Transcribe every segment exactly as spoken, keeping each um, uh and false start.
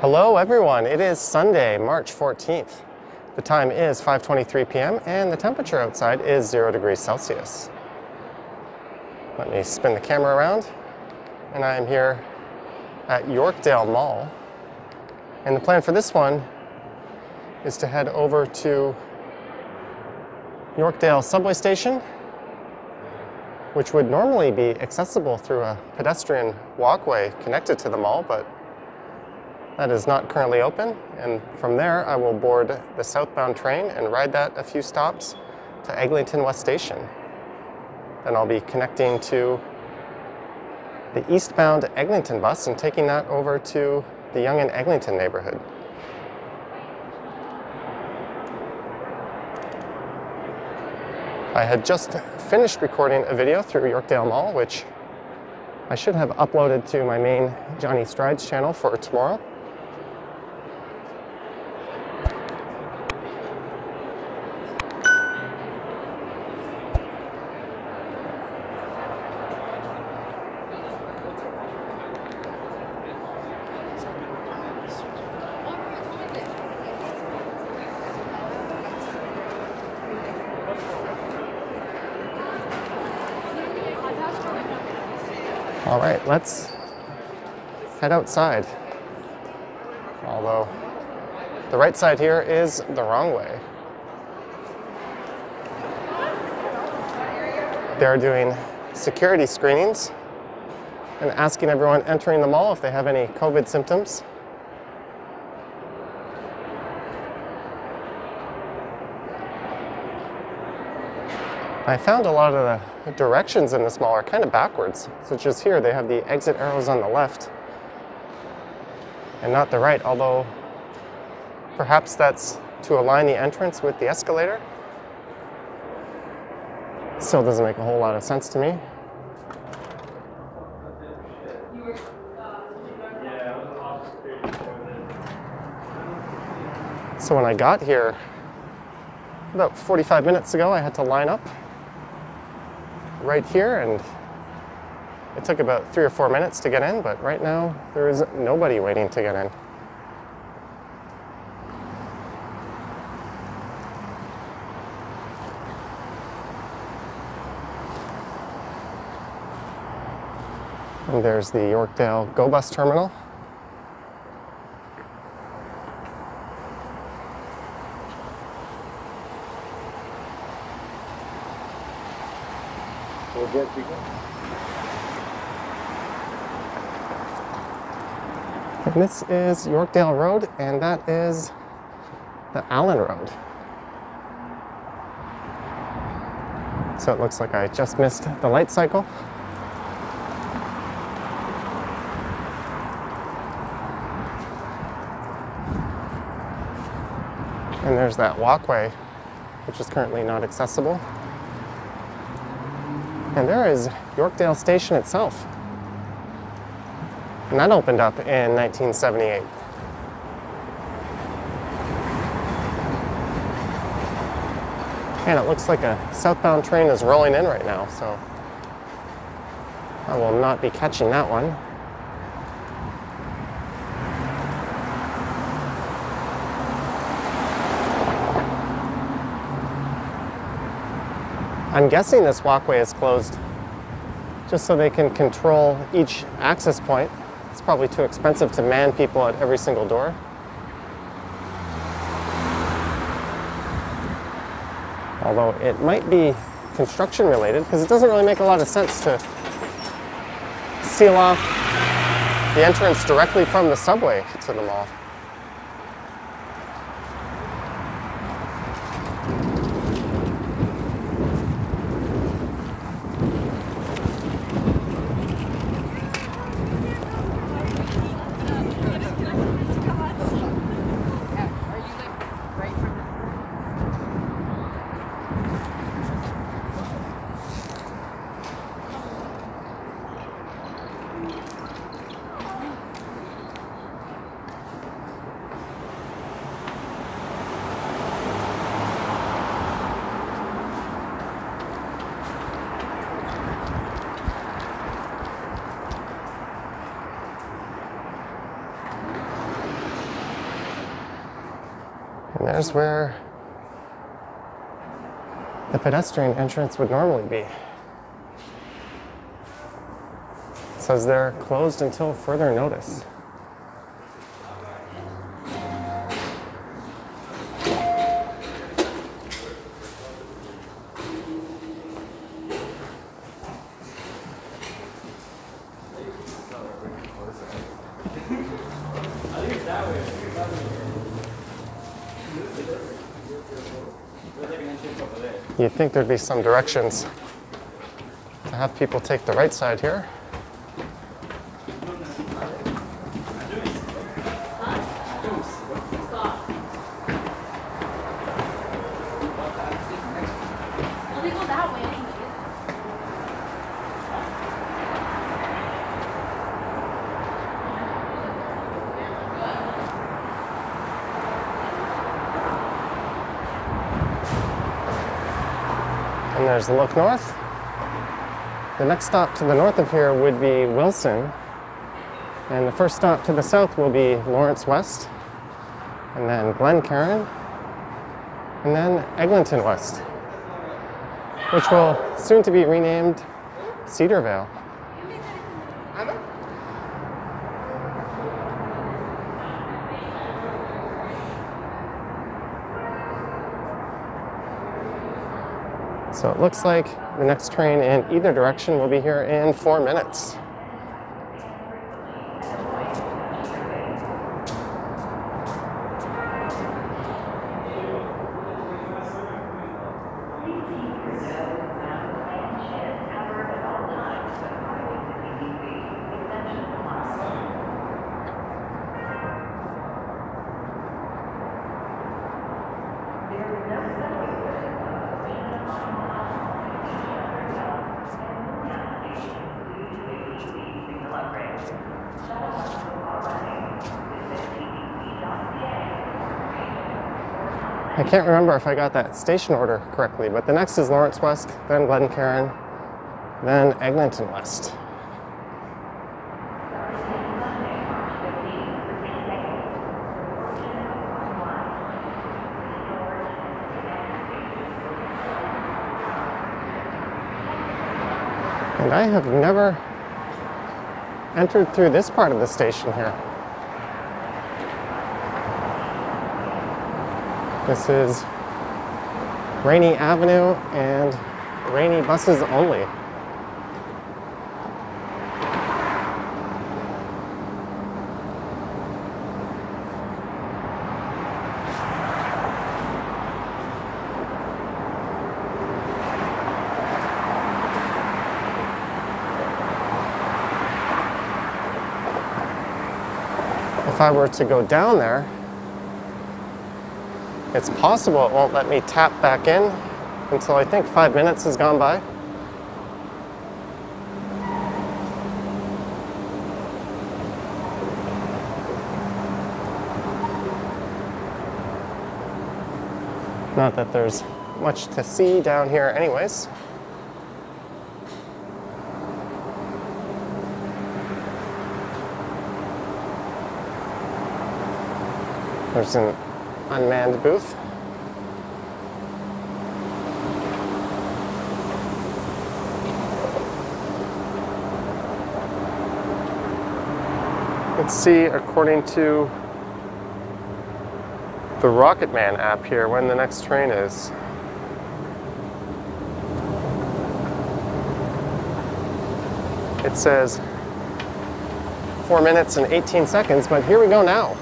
Hello everyone, it is Sunday, March fourteenth. The time is five twenty-three p m and the temperature outside is zero degrees Celsius. Let me spin the camera around, and I am here at Yorkdale Mall. And the plan for this one is to head over to Yorkdale subway station, which would normally be accessible through a pedestrian walkway connected to the mall, but that is not currently open, and from there I will board the southbound train and ride that a few stops to Eglinton West Station. Then I'll be connecting to the eastbound Eglinton bus and taking that over to the Yonge and Eglinton neighborhood. I had just finished recording a video through Yorkdale Mall, which I should have uploaded to my main Johnny Strides channel for tomorrow. All right, let's head outside. Although the right side here is the wrong way. They're doing security screenings and asking everyone entering the mall if they have any COVID symptoms. I found a lot of the directions in this mall are kind of backwards, such as here they have the exit arrows on the left and not the right, although perhaps that's to align the entrance with the escalator. Still doesn't make a whole lot of sense to me. So when I got here about forty-five minutes ago, I had to line up right here, and it took about three or four minutes to get in, but right now there is nobody waiting to get in. And there's the Yorkdale GO Bus Terminal. And this is Yorkdale Road, and that is the Allen Road. So it looks like I just missed the light cycle. And there's that walkway, which is currently not accessible. And there is Yorkdale Station itself. And that opened up in nineteen seventy-eight. And it looks like a southbound train is rolling in right now, so I will not be catching that one. I'm guessing this walkway is closed just so they can control each access point. It's probably too expensive to man people at every single door. Although it might be construction related, because it doesn't really make a lot of sense to seal off the entrance directly from the subway to the mall. And there's where the pedestrian entrance would normally be. It says they're closed until further notice. You'd think there'd be some directions to have people take the right side here. There's the look north. The next stop to the north of here would be Wilson. And the first stop to the south will be Lawrence West, and then Glencairn, and then Eglinton West, which will soon to be renamed Cedarvale. So it looks like the next train in either direction will be here in four minutes. I can't remember if I got that station order correctly, but the next is Lawrence West, then Glencairn, then Eglinton West. And I have never entered through this part of the station here. This is Rainy Avenue and Rainy buses only. If I were to go down there, it's possible it won't let me tap back in until I think five minutes has gone by. Not that there's much to see down here anyways. There's an unmanned booth. Let's see, according to the Rocketman app here, when the next train is. It says four minutes and eighteen seconds, but here we go now.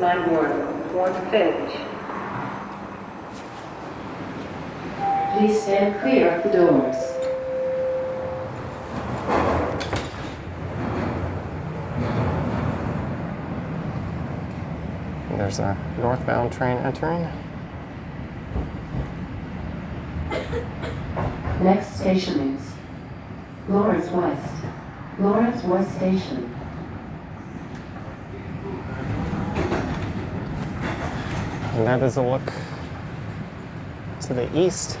Line one, one finish. Please stand clear of the doors. There's a northbound train entering. Next station is Lawrence West. Lawrence West Station. And that is a look to the east.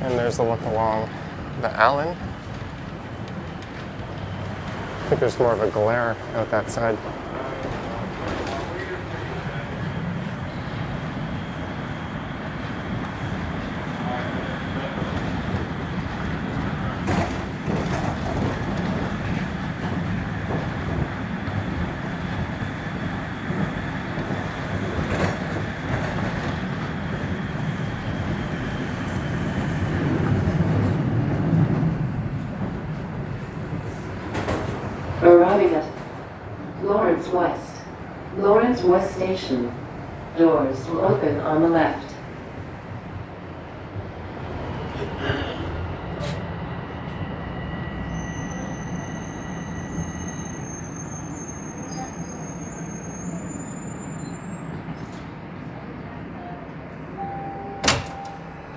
And there's a look along the Allen. I think there's more of a glare out that side. Arriving at Lawrence West, Lawrence West Station. Doors will open on the left.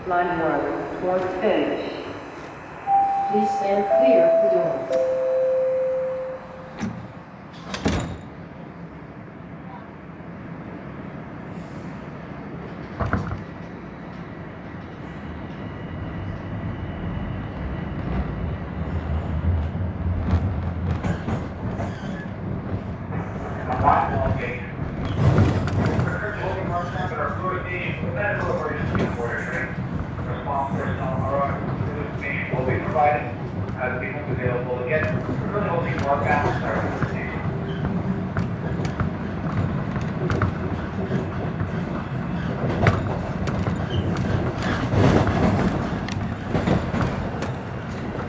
Line one, towards finish. Please stand clear of the doors.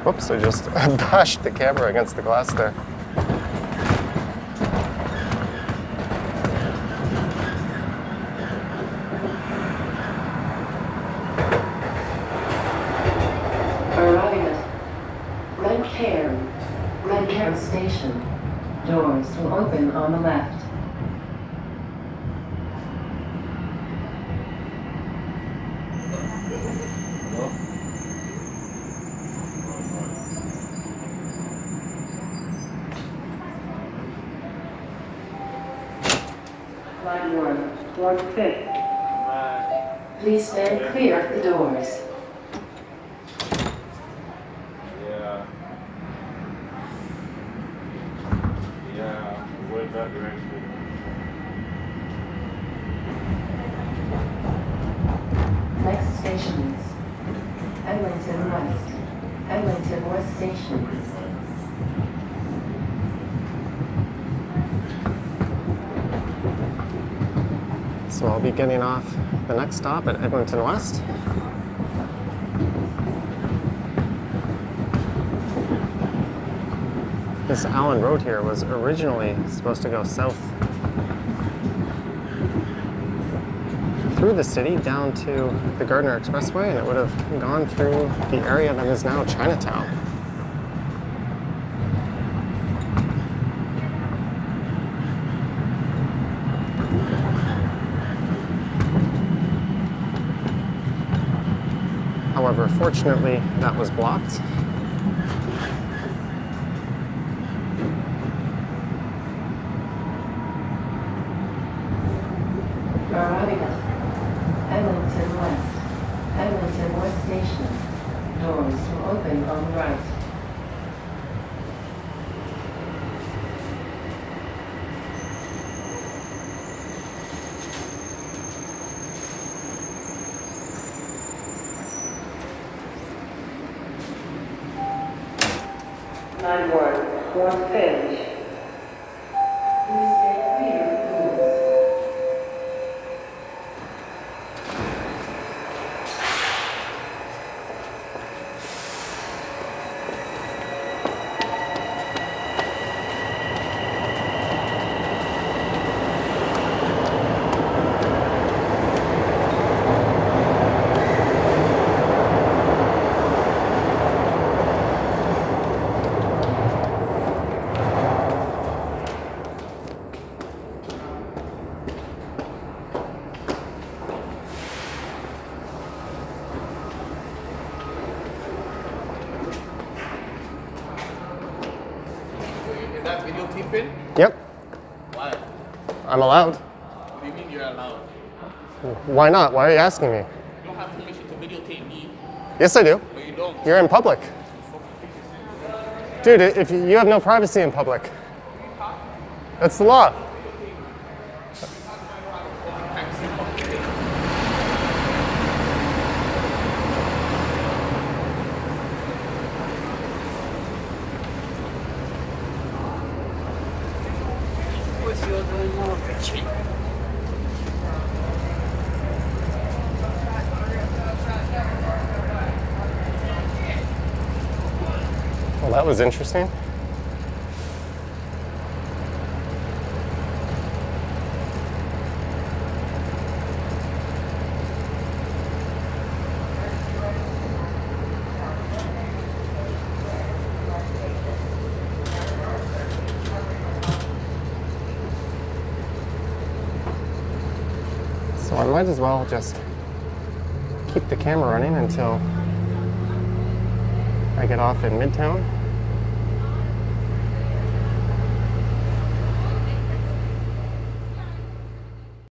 Oops, I just bashed the camera against the glass there. Arriving at Glencairn, Glencairn Station. Doors will open on the left. Please stand clear of the doors. Yeah. Yeah. Avoid that direction. Next stations. Eglinton West. Eglinton West Station. So I'll be getting off the next stop at Eglinton West. This Allen Road here was originally supposed to go south through the city down to the Gardiner Expressway, and it would have gone through the area that is now Chinatown. However, fortunately, that was blocked. Arriving at Eglinton West, Eglinton West Station. Doors will open on the right. Yep. Why? I'm allowed. What do you mean you're allowed? Why not? Why are you asking me? You don't have permission to videotape me. Yes, I do. But you don't. You're in public. Dude, if you, you have no privacy in public. That's the law. Well, that was interesting. So I might as well just keep the camera running until I get off in Midtown.